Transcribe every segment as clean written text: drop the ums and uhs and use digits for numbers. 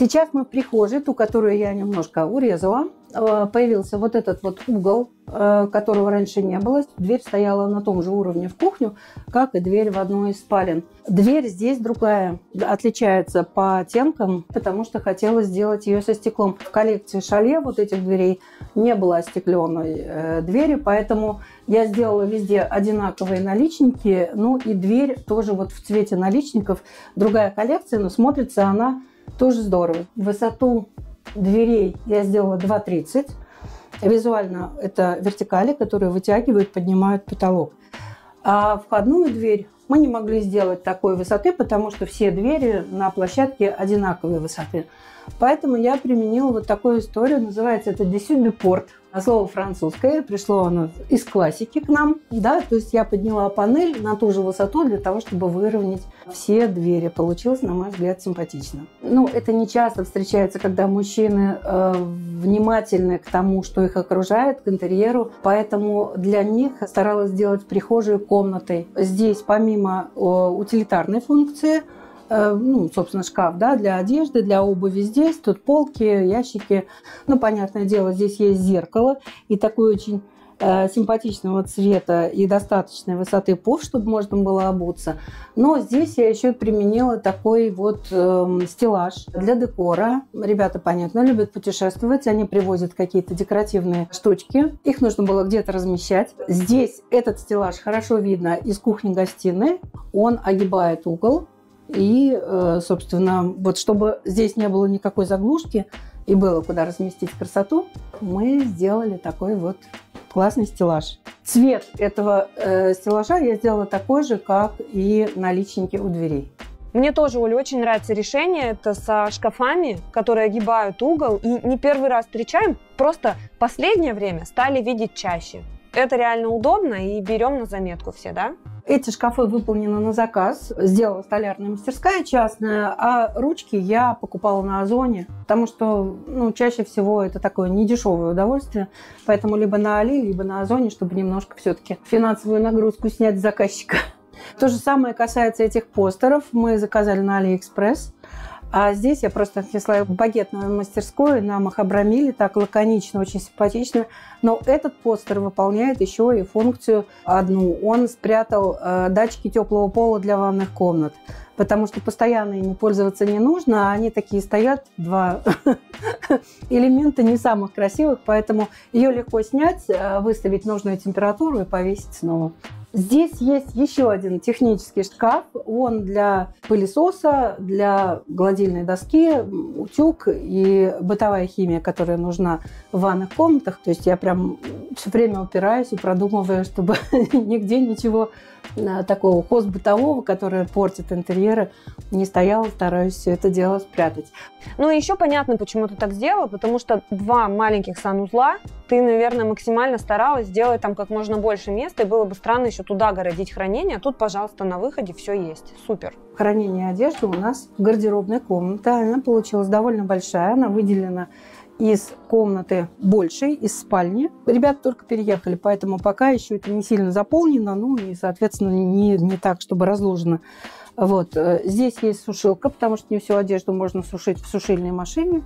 Сейчас мы в прихожей, ту, которую я немножко урезала, появился вот этот вот угол, которого раньше не было. Дверь стояла на том же уровне в кухню, как и дверь в одной из спален. Дверь здесь другая, отличается по оттенкам, потому что хотела сделать ее со стеклом. В коллекции Шале вот этих дверей не было остекленной двери, поэтому я сделала везде одинаковые наличники, ну и дверь тоже вот в цвете наличников. Другая коллекция, но смотрится она тоже здорово. Высоту дверей я сделала 2,30. Визуально это вертикали, которые вытягивают, поднимают потолок. А входную дверь мы не могли сделать такой высоты, потому что все двери на площадке одинаковой высоты. Поэтому я применила вот такую историю. Называется это de sur du port. Слово французское. Пришло оно из классики к нам. Да? То есть я подняла панель на ту же высоту для того, чтобы выровнять все двери. Получилось, на мой взгляд, симпатично. Ну, это не часто встречается, когда мужчины внимательны к тому, что их окружает, к интерьеру. Поэтому для них старалась сделать прихожую комнатой. Здесь помимо утилитарной функции, ну, собственно, шкаф, да, для одежды, для обуви здесь, тут полки, ящики. Ну, понятное дело, здесь есть зеркало и такой очень симпатичного цвета и достаточной высоты пуф, чтобы можно было обуться. Но здесь я еще применила такой вот стеллаж для декора. Ребята, понятно, любят путешествовать. Они привозят какие-то декоративные штучки. Их нужно было где-то размещать. Здесь этот стеллаж хорошо видно из кухни-гостиной. Он огибает угол. И, собственно, вот чтобы здесь не было никакой заглушки и было куда разместить красоту, мы сделали такой вот классный стеллаж. Цвет этого стеллажа я сделала такой же, как и наличники у дверей. Мне тоже, Оля, очень нравится решение. Это со шкафами, которые огибают угол. И не первый раз встречаем, просто последнее время стали видеть чаще. Это реально удобно и берем на заметку все, да? Эти шкафы выполнены на заказ. Сделала столярная мастерская частная, а ручки я покупала на Озоне, потому что, ну, чаще всего это такое недешевое удовольствие, поэтому либо на Али, либо на Озоне, чтобы немножко все-таки финансовую нагрузку снять с заказчика. То же самое касается этих постеров. Мы заказали на Алиэкспресс. А здесь я просто отнесла в багетную мастерскую на махабромили, так лаконично, очень симпатично. Но этот постер выполняет еще и функцию одну. Он спрятал датчики теплого пола для ванных комнат, потому что постоянно ими пользоваться не нужно, а они такие стоят, два элемента не самых красивых, поэтому ее легко снять, выставить нужную температуру и повесить снова. Здесь есть еще один технический шкаф. Он для пылесоса, для гладильной доски, утюг и бытовая химия, которая нужна в ванных комнатах. То есть я прям все время упираюсь и продумываю, чтобы нигде ничего такого хозбытового, которое портит интерьеры, не стояло. Стараюсь все это дело спрятать. Ну и еще понятно, почему ты так сделала, потому что два маленьких санузла, ты, наверное, максимально старалась сделать там как можно больше места, и было бы странно еще туда городить хранение. Тут, пожалуйста, на выходе все есть. Супер. Хранение одежды у нас в гардеробной комнате. Она получилась довольно большая. Она выделена из комнаты большей, из спальни. Ребята только переехали, поэтому пока еще это не сильно заполнено, ну и, соответственно, не так, чтобы разложено. Вот. Здесь есть сушилка, потому что не всю одежду можно сушить в сушильной машине.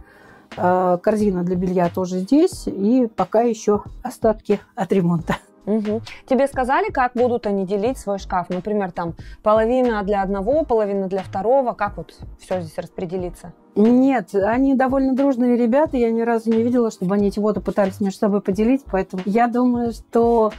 Корзина для белья тоже здесь. И пока еще остатки от ремонта. Угу. Тебе сказали, как будут они делить свой шкаф? Например, там половина для одного, половина для второго. Как вот все здесь распределится? Нет, они довольно дружные ребята. Я ни разу не видела, чтобы они чего-то пытались между собой поделить. Поэтому я думаю, что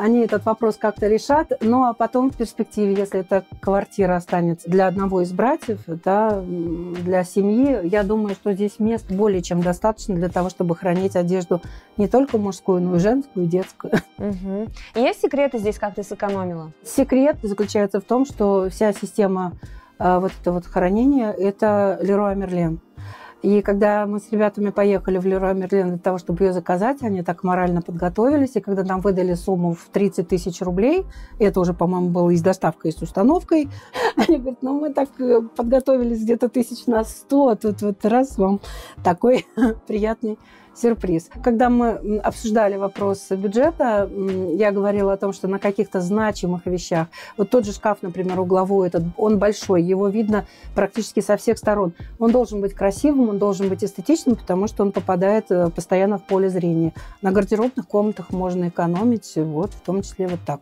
они этот вопрос как-то решат. Ну, а потом в перспективе, если эта квартира останется для одного из братьев, да, для семьи, я думаю, что здесь мест более чем достаточно для того, чтобы хранить одежду не только мужскую, но и женскую, и детскую. Угу. Есть секреты здесь, как ты сэкономила? Секрет заключается в том, что вся система вот этого вот хранения – это Леруа Мерлен. И когда мы с ребятами поехали в Леруа Мерлен для того, чтобы ее заказать, они так морально подготовились. И когда нам выдали сумму в 30 000 рублей, это уже, по-моему, было и с доставкой, и с установкой, они говорят, ну мы так подготовились где-то 100 000 на 100, а тут вот раз вам такой приятный сюрприз. Когда мы обсуждали вопрос бюджета, я говорила о том, что на каких-то значимых вещах, вот тот же шкаф, например, угловой, этот, он большой, его видно практически со всех сторон. Он должен быть красивым, он должен быть эстетичным, потому что он попадает постоянно в поле зрения. На гардеробных комнатах можно экономить, вот, в том числе вот так.